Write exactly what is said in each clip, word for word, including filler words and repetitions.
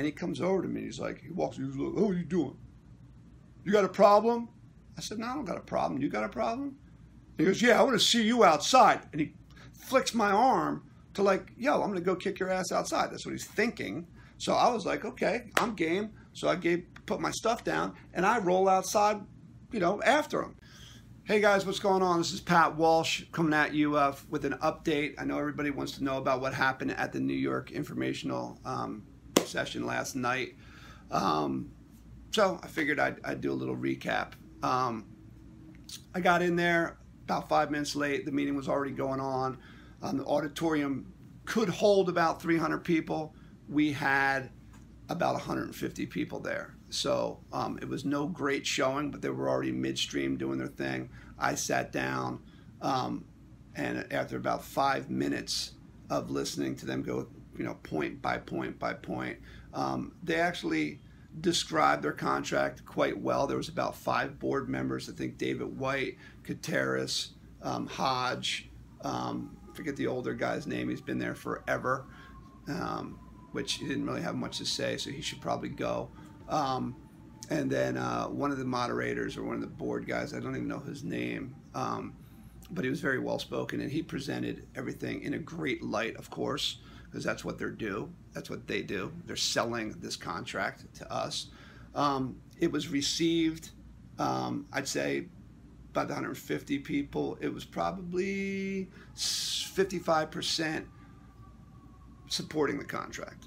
And he comes over to me. He's like, he walks, he's like, oh, what are you doing? You got a problem? I said, no, I don't got a problem. You got a problem? And he goes, yeah, I want to see you outside. And he flicks my arm to like, yo, I'm going to go kick your ass outside. That's what he's thinking. So I was like, okay, I'm game. So I gave, put my stuff down, and I roll outside, you know, after him. Hey guys, what's going on? This is Pat Walsh coming at you uh, with an update. I know everybody wants to know about what happened at the New York informational um, session last night. Um, so I figured I'd, I'd do a little recap. Um, I got in there about five minutes late. The meeting was already going on. Um, the auditorium could hold about three hundred people. We had about one hundred fifty people there. So um, it was no great showing, but they were already midstream doing their thing. I sat down, um, and after about five minutes of listening to them go, you know, point by point by point, um, they actually described their contract quite well. There was about five board members. I think David White, Carteris, um, Hodge, um, forget the older guy's name. He's been there forever, um, which he didn't really have much to say, so he should probably go. Um, and then uh, one of the moderators or one of the board guys, I don't even know his name, um, but he was very well spoken, and he presented everything in a great light, of course, because that's what they're do. That's what they do. They're selling this contract to us. Um, it was received, um, I'd say, by the one hundred fifty people. It was probably fifty-five percent supporting the contract.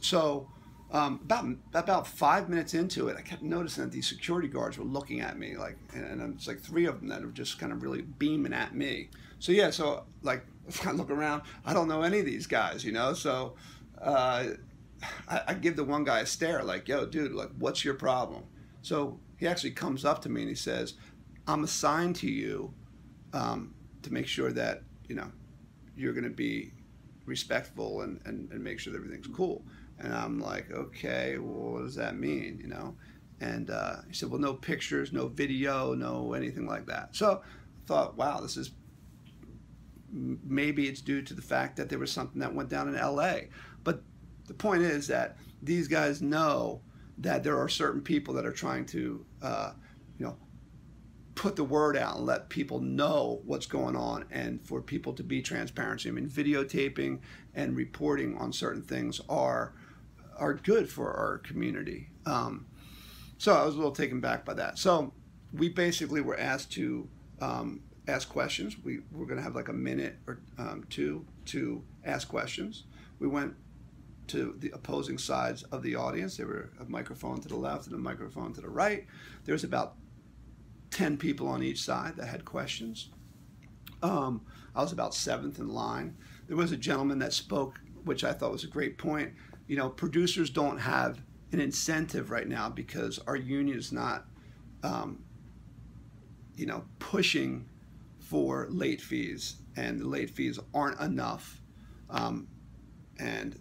So um, about about five minutes into it, I kept noticing that these security guards were looking at me, like, and, and it's like three of them that were just kind of really beaming at me. So yeah, so like if I look around, I don't know any of these guys, you know. So uh, I, I give the one guy a stare, like, "Yo, dude, like, what's your problem?" So he actually comes up to me and he says, "I'm assigned to you um, to make sure that you know you're going to be respectful and, and, and make sure that everything's cool." And I'm like, okay, well, what does that mean, you know? And uh, he said, well, no pictures, no video, no anything like that. So I thought, wow, this is, maybe it's due to the fact that there was something that went down in L A. But the point is that these guys know that there are certain people that are trying to, uh, you know, put the word out and let people know what's going on, and for people to be transparent. I mean, videotaping and reporting on certain things are are good for our community. Um, so I was a little taken back by that. So we basically were asked to um, ask questions. We were going to have like a minute or um, two to ask questions. We went to the opposing sides of the audience. There were a microphone to the left and a microphone to the right. There was about ten people on each side that had questions. Um, I was about seventh in line. There was a gentleman that spoke, which I thought was a great point. You know, producers don't have an incentive right now because our union is not, um, you know, pushing for late fees, and the late fees aren't enough. Um, and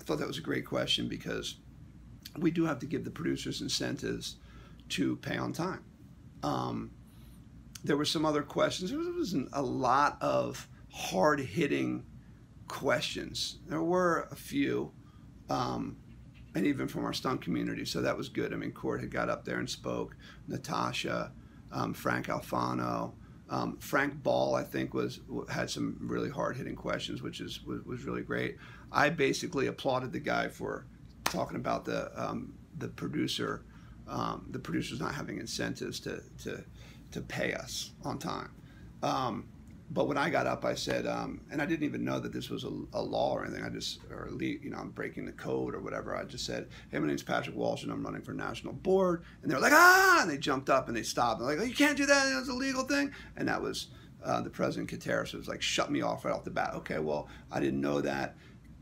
I thought that was a great question, because we do have to give the producers incentives to pay on time. Um, there were some other questions. There wasn't a lot of hard-hitting questions. There were a few, um, and even from our stunt community, so that was good. I mean, Court had got up there and spoke. Natasha, um, Frank Alfano, um, Frank Ball, I think, was had some really hard-hitting questions, which is was, was really great. I basically applauded the guy for talking about the um, the producer. Um, the producers not having incentives to, to, to pay us on time. Um, but when I got up, I said, um, and I didn't even know that this was a, a law or anything. I just, or you know, I'm breaking the code or whatever. I just said, hey, my name's Patrick Walsh and I'm running for national board. And they're like, ah, and they jumped up and they stopped. And they're like, oh, you can't do that. It's a legal thing. And that was uh, the president, Carteris, was like, shut me off right off the bat. Okay, well, I didn't know that.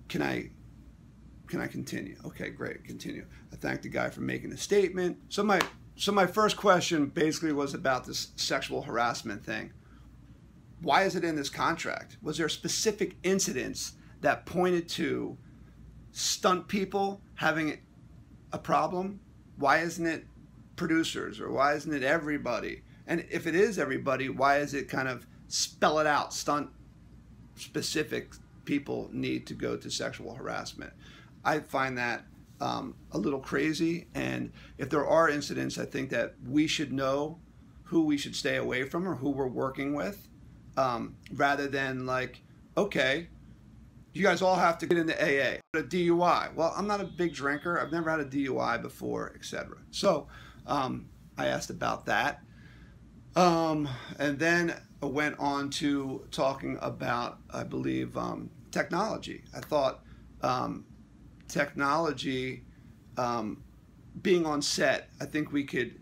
Can I? Can I continue? Okay, great, continue. I thanked the guy for making the statement. So my, so my first question basically was about this sexual harassment thing. Why is it in this contract? Was there specific incidents that pointed to stunt people having a problem? Why isn't it producers, or why isn't it everybody? And if it is everybody, why is it kind of spell it out, stunt specific people need to go to sexual harassment? I find that um, a little crazy. And if there are incidents, I think that we should know who we should stay away from or who we're working with, um, rather than like, okay, you guys all have to get into A A. A D U I. Well, I'm not a big drinker. I've never had a D U I before, et cetera. So um, I asked about that. Um, and then I went on to talking about, I believe, um, technology. I thought um, technology, um, being on set, I think we could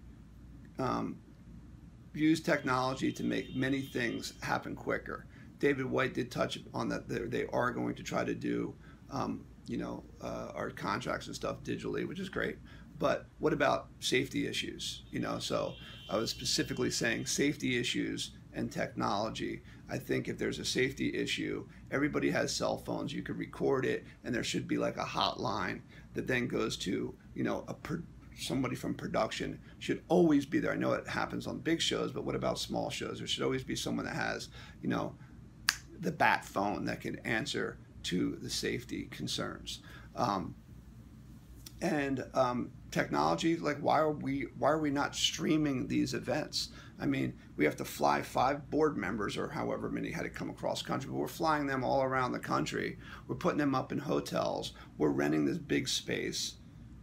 um, use technology to make many things happen quicker. David White did touch on that. They are going to try to do, um, you know, uh, our contracts and stuff digitally, which is great. But what about safety issues? You know, so I was specifically saying safety issues and technology. I think if there's a safety issue, everybody has cell phones. You could record it, and there should be like a hotline that then goes to, you know, a per somebody from production should always be there. I know it happens on big shows, but what about small shows? There should always be someone that has, you know, the bat phone that can answer to the safety concerns. Um, and um, technology, like why are we why are we not streaming these events? I mean, we have to fly five board members or however many had to come across country, but we're flying them all around the country. We're putting them up in hotels. We're renting this big space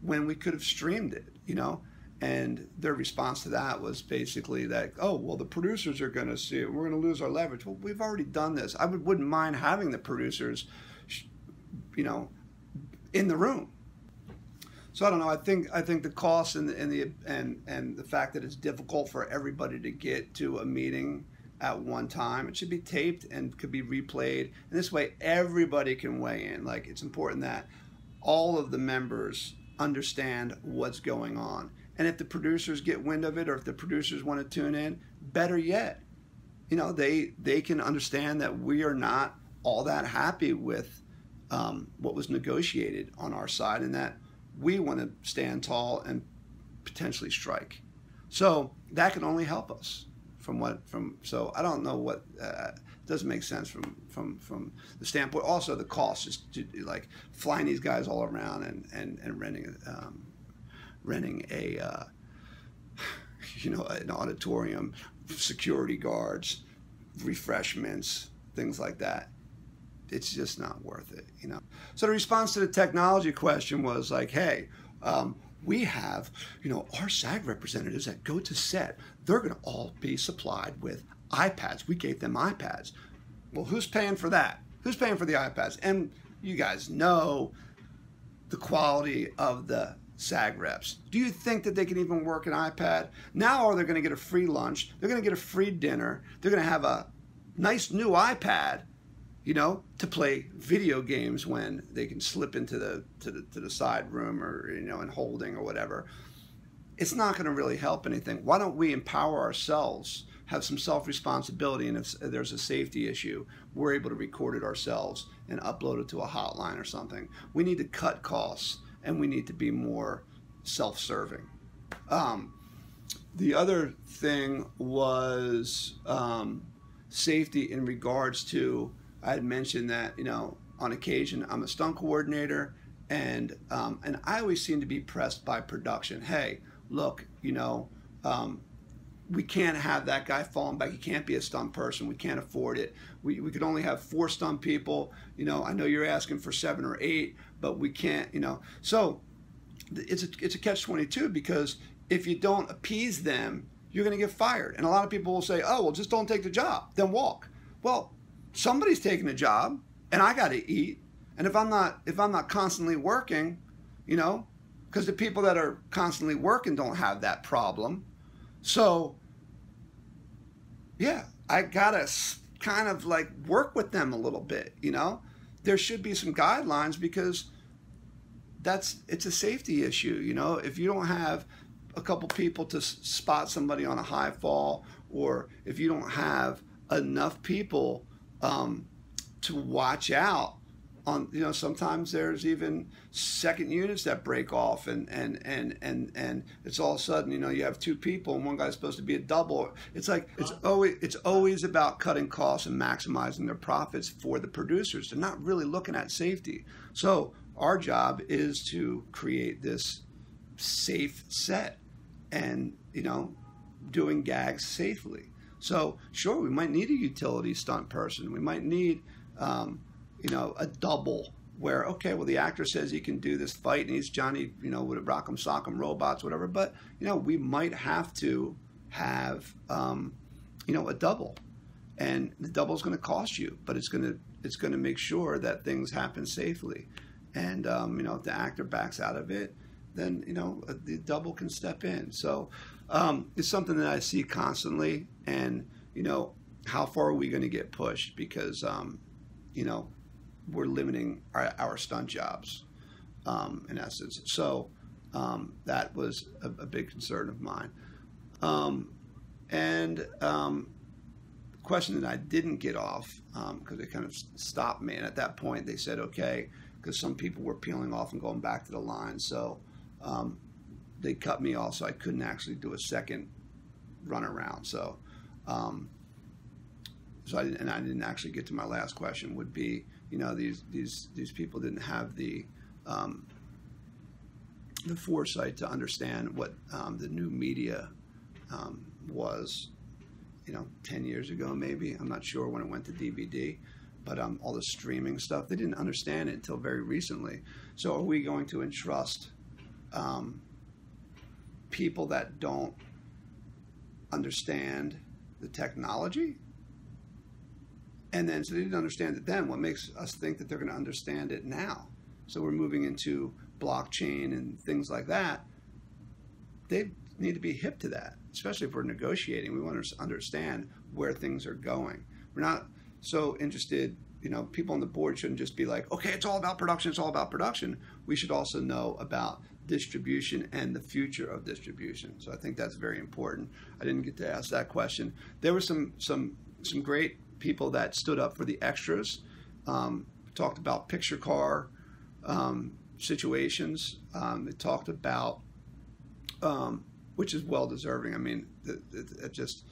when we could have streamed it, you know? And their response to that was basically that, oh, well, the producers are going to see it. We're going to lose our leverage. Well, we've already done this. I would, wouldn't mind having the producers, you know, in the room. So I don't know. I think I think the cost and the, and the and and the fact that it's difficult for everybody to get to a meeting at one time. It should be taped and could be replayed. And this way, everybody can weigh in. Like, it's important that all of the members understand what's going on. And if the producers get wind of it, or if the producers want to tune in, better yet, you know, they they can understand that we are not all that happy with um, what was negotiated on our side, and that we want to stand tall and potentially strike. So that can only help us from what from. So I don't know what uh, doesn't make sense from from from the standpoint. Also, the cost is to, like flying these guys all around and and and renting. Um, renting a, uh, you know, an auditorium, security guards, refreshments, things like that. It's just not worth it, you know. So the response to the technology question was like, hey, um, we have, you know, our SAG representatives that go to set, they're going to all be supplied with iPads. We gave them iPads. Well, who's paying for that? Who's paying for the iPads? And you guys know the quality of the SAG reps. Do you think that they can even work an iPad? Now are they going to get a free lunch? They're going to get a free dinner. They're going to have a nice new iPad, you know, to play video games when they can slip into the to the, to the side room or, you know, in holding or whatever. It's not going to really help anything. Why don't we empower ourselves, have some self-responsibility, and if there's a safety issue, we're able to record it ourselves and upload it to a hotline or something. We need to cut costs. And we need to be more self-serving. Um, the other thing was um, safety in regards to, I had mentioned that, you know, on occasion I'm a stunt coordinator, and um, and I always seem to be pressed by production. Hey, look, you know, um, we can't have that guy falling back. He can't be a stunt person. We can't afford it. We, we could only have four stunt people. You know, I know you're asking for seven or eight, but we can't, you know. So it's a, it's a catch twenty-two, because if you don't appease them, you're going to get fired. And a lot of people will say, oh, well, just don't take the job, then walk. Well, somebody's taking a job, and I got to eat. And if I'm not, if I'm not constantly working, you know, because the people that are constantly working don't have that problem. So, yeah, I got to kind of like work with them a little bit, you know. There should be some guidelines, because that's it's a safety issue, you know. If you don't have a couple people to spot somebody on a high fall, or if you don't have enough people um, to watch out on, you know, sometimes there's even second units that break off, and and and and and it's all of a sudden, you know, you have two people and one guy's supposed to be a double. It's like it's always it's always about cutting costs and maximizing their profits for the producers. They're not really looking at safety. So Our job is to create this safe set and, you know, doing gags safely. So sure, we might need a utility stunt person. We might need, um, you know, a double where, okay, well, the actor says he can do this fight and he's Johnny, you know, with a Rock'em Sock'em robots, whatever. But, you know, we might have to have, um, you know, a double. And the double's going to cost you, but it's going to it's going to make sure that things happen safely. And, um, you know, if the actor backs out of it, then, you know, the double can step in. So um, it's something that I see constantly. And, you know, how far are we going to get pushed? Because, um, you know, we're limiting our, our stunt jobs, um, in essence. So um, that was a, a big concern of mine. Um, and um, the question that I didn't get off, because um, it kind of stopped me. And at that point, they said, okay, because some people were peeling off and going back to the line. So um, they cut me off, so I couldn't actually do a second run around. So, um, so I didn't, and I didn't actually get to my last question, would be, you know, these these these people didn't have the um, the foresight to understand what um, the new media um, was, you know, ten years ago maybe. I'm not sure when it went to D V D. But um, all the streaming stuff, they didn't understand it until very recently. So are we going to entrust um, people that don't understand the technology? And then, so they didn't understand it then. What makes us think that they're going to understand it now? So we're moving into blockchain and things like that. They need to be hip to that, especially if we're negotiating. We want to understand where things are going. We're not so interested, you know, people on the board shouldn't just be like, okay, it's all about production, it's all about production. We should also know about distribution and the future of distribution. So I think that's very important. I didn't get to ask that question. There were some some some great people that stood up for the extras, um, talked about picture car um, situations. Um, it talked about, um, which is well deserving. I mean, it, it, it just,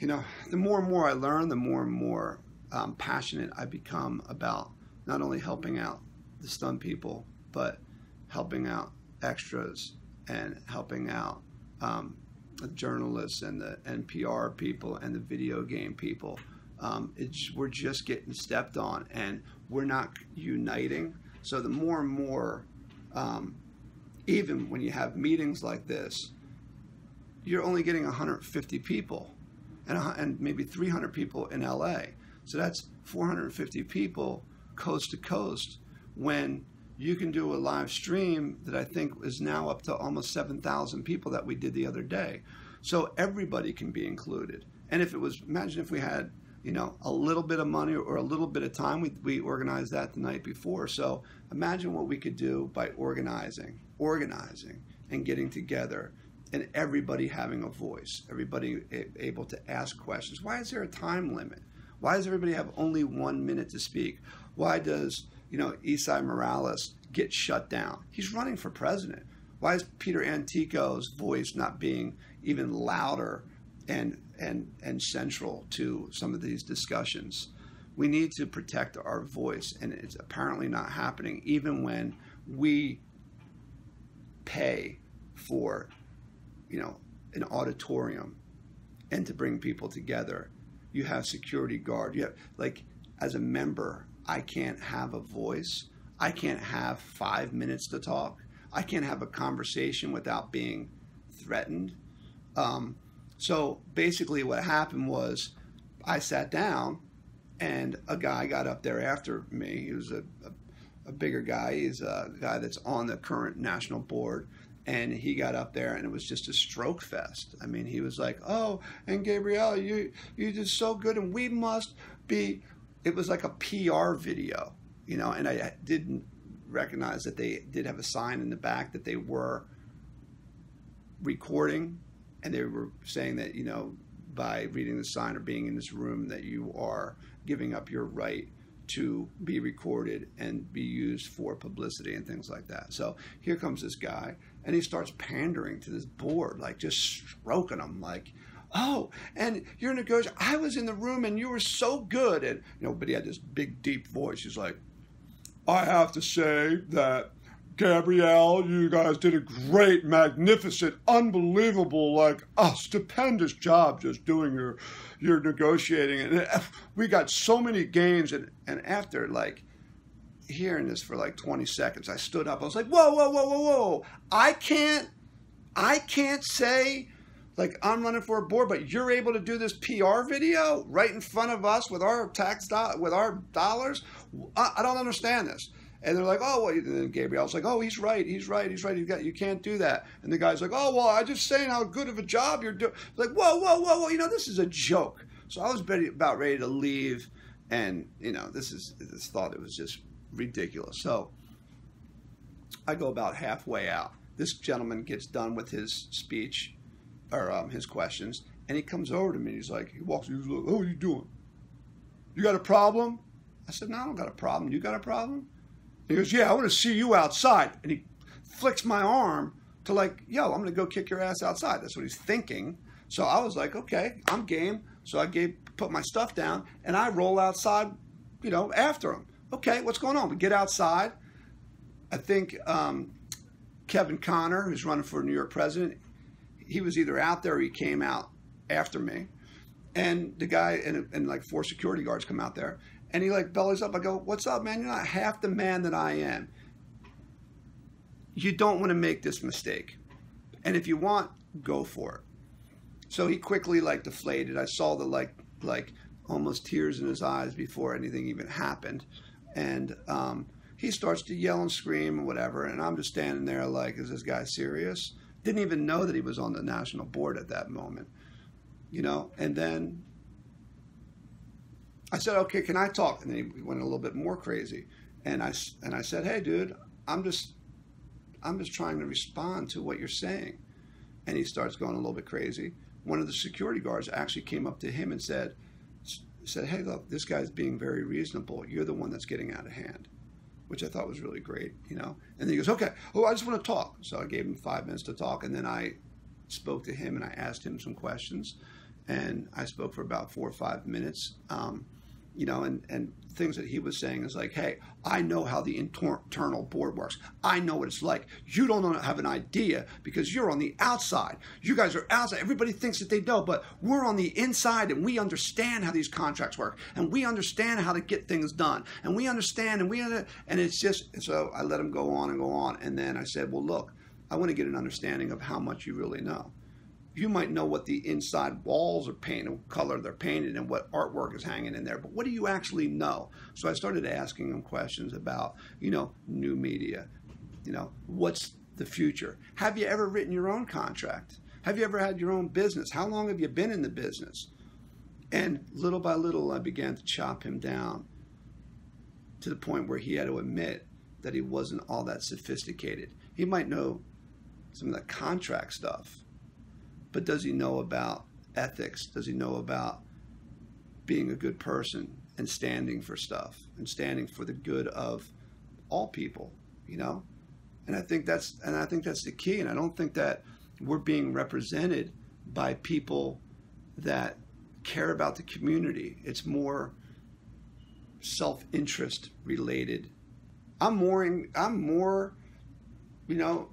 you know, the more and more I learn, the more and more um, passionate I become about not only helping out the stunt people, but helping out extras and helping out um, the journalists and the N P R people and the video game people. Um, it's, we're just getting stepped on and we're not uniting. So the more and more, um, even when you have meetings like this, you're only getting one hundred fifty people. And, and maybe three hundred people in L A. So that's four hundred fifty people coast to coast when you can do a live stream that I think is now up to almost seven thousand people that we did the other day. So everybody can be included. And if it was, imagine if we had, you know, a little bit of money or a little bit of time, we, we organized that the night before. So imagine what we could do by organizing, organizing and getting together. And everybody having a voice, everybody able to ask questions. Why is there a time limit? Why does everybody have only one minute to speak? Why does, you know, Isai Morales get shut down? He's running for president. Why is Peter Antico's voice not being even louder and, and, and central to some of these discussions? We need to protect our voice, and it's apparently not happening, even when we pay for, you know, an auditorium and to bring people together. You have security guard. You have, like, as a member, I can't have a voice. I can't have five minutes to talk. I can't have a conversation without being threatened. Um, so basically what happened was I sat down and a guy got up there after me. He was a, a, a bigger guy. He's a guy that's on the current national board. And he got up there and it was just a stroke fest. I mean, he was like, oh, and Gabrielle, you, you're just so good and we must be, it was like a P R video, you know, and I didn't recognize that they did have a sign in the back that they were recording, and they were saying that, you know, by reading the sign or being in this room that you are giving up your right to be recorded and be used for publicity and things like that. So here comes this guy and he starts pandering to this board, like just stroking them, like, oh, and you're negotiating. I was in the room and you were so good. And, you know, but he had this big, deep voice. He's like, I have to say that, Gabrielle, you guys did a great, magnificent, unbelievable, like, oh, stupendous job just doing your your negotiating. And we got so many gains. And, and after, like, hearing this for, like, twenty seconds, I stood up. I was like, whoa, whoa, whoa, whoa, whoa. I can't, I can't say, like, I'm running for a board, but you're able to do this P R video right in front of us with our tax, do- with our dollars? I, I don't understand this. And they're like, oh, well, and then Gabrielle's like, oh, he's right, he's right, he's right, you got, you can't do that. And the guy's like, oh, well, I'm just saying how good of a job you're doing. Like, whoa, whoa, whoa, whoa, you know, this is a joke. So I was about ready to leave, and, you know, this is, this thought, it was just ridiculous. So I go about halfway out. This gentleman gets done with his speech, or um, his questions, and he comes over to me, and he's like, he walks, he's like, oh, what are you doing? You got a problem? I said, no, I don't got a problem. You got a problem? He goes, yeah, I want to see you outside. And he flicks my arm to like, yo, I'm going to go kick your ass outside. That's what he's thinking. So I was like, okay, I'm game. So I gave, put my stuff down, and I roll outside, you know, after him. Okay, what's going on? We get outside. I think um, Kevin Connor, who's running for New York president, he was either out there or he came out after me. And the guy and, and like four security guards come out there. And he like bellies up. I go, what's up, man? You're not half the man that I am. You don't want to make this mistake. And if you want, go for it. So he quickly like deflated. I saw the like, like almost tears in his eyes before anything even happened. And um, he starts to yell and scream and whatever. And I'm just standing there like, is this guy serious? Didn't even know that he was on the national board at that moment, you know? And then I said, okay, can I talk? And then he went a little bit more crazy. And I, and I said, hey, dude, I'm just, I'm just trying to respond to what you're saying. And he starts going a little bit crazy. One of the security guards actually came up to him and said, said, hey, look, this guy's being very reasonable. You're the one that's getting out of hand, which I thought was really great, you know? And then he goes, okay, oh, I just want to talk. So I gave him five minutes to talk. And then I spoke to him and I asked him some questions. And I spoke for about four or five minutes. Um, You know, and, and things that he was saying is like, hey, I know how the inter internal board works. I know what it's like. You don't have an idea because you're on the outside. You guys are outside. Everybody thinks that they know, but we're on the inside and we understand how these contracts work and we understand how to get things done and we understand and we under and it's just, and so I let him go on and go on. And then I said, well, look, I want to get an understanding of how much you really know. You might know what the inside walls are painted, what color they're painted, and what artwork is hanging in there, but what do you actually know? So I started asking him questions about, you know, new media, you know, what's the future? Have you ever written your own contract? Have you ever had your own business? How long have you been in the business? And little by little, I began to chop him down to the point where he had to admit that he wasn't all that sophisticated. He might know some of the contract stuff, but does he know about ethics? Does he know about being a good person and standing for stuff and standing for the good of all people, you know? And I think that's, and I think that's the key. And I don't think that we're being represented by people that care about the community. It's more self-interest related. I'm more, in, I'm more, you know,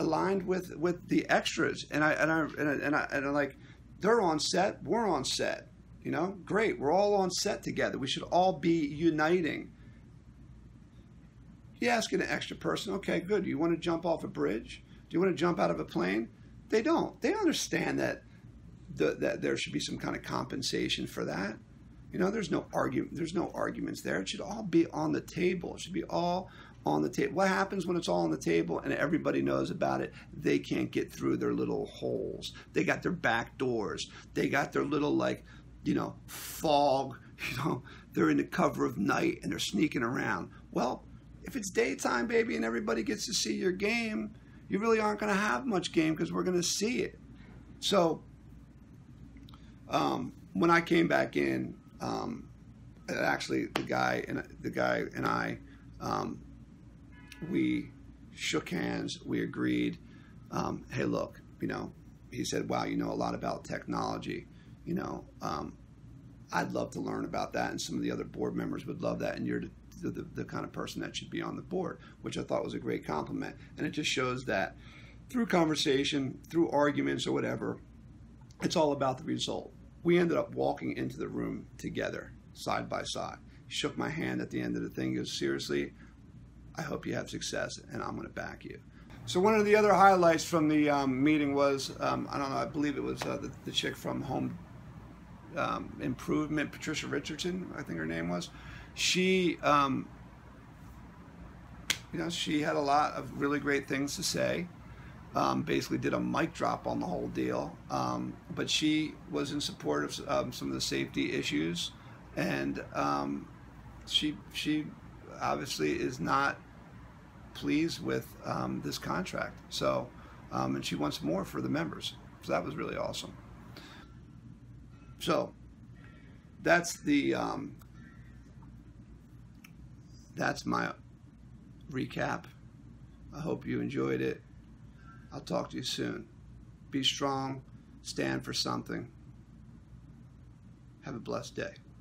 aligned with with the extras, and I and I and I, and I and I like, they're on set, we're on set, you know, great, we're all on set together, we should all be uniting. You ask an extra person, okay, good, do you want to jump off a bridge? Do you want to jump out of a plane? They don't. They understand that the, that there should be some kind of compensation for that. You know, there's no argument, there's no arguments there. It should all be on the table. It should be all on the table. What happens when it's all on the table and everybody knows about it? They can't get through their little holes. They got their back doors. They got their little, like, you know, fog. You know, they're in the cover of night and they're sneaking around. Well, if it's daytime, baby, and everybody gets to see your game, you really aren't going to have much game because we're going to see it. So um, when I came back in, um, actually the guy and the guy and I, um, we shook hands, we agreed, um, hey, look, you know, he said, wow, you know a lot about technology, you know, um, I'd love to learn about that, and some of the other board members would love that, and you're the, the, the, the kind of person that should be on the board, which I thought was a great compliment. And it just shows that through conversation, through arguments or whatever, it's all about the result. We ended up walking into the room together, side by side. He shook my hand at the end of the thing. He goes, seriously, I hope you have success, and I'm going to back you. So one of the other highlights from the um, meeting was, um, I don't know, I believe it was uh, the, the chick from Home um, Improvement, Patricia Richardson, I think her name was. She, um, you know, she had a lot of really great things to say. Um, basically did a mic drop on the whole deal. Um, but she was in support of um, some of the safety issues. And um, she, she obviously is not pleased with um, this contract. So, um, and she wants more for the members. So that was really awesome. So that's the, um, that's my recap. I hope you enjoyed it. I'll talk to you soon. Be strong, stand for something. Have a blessed day.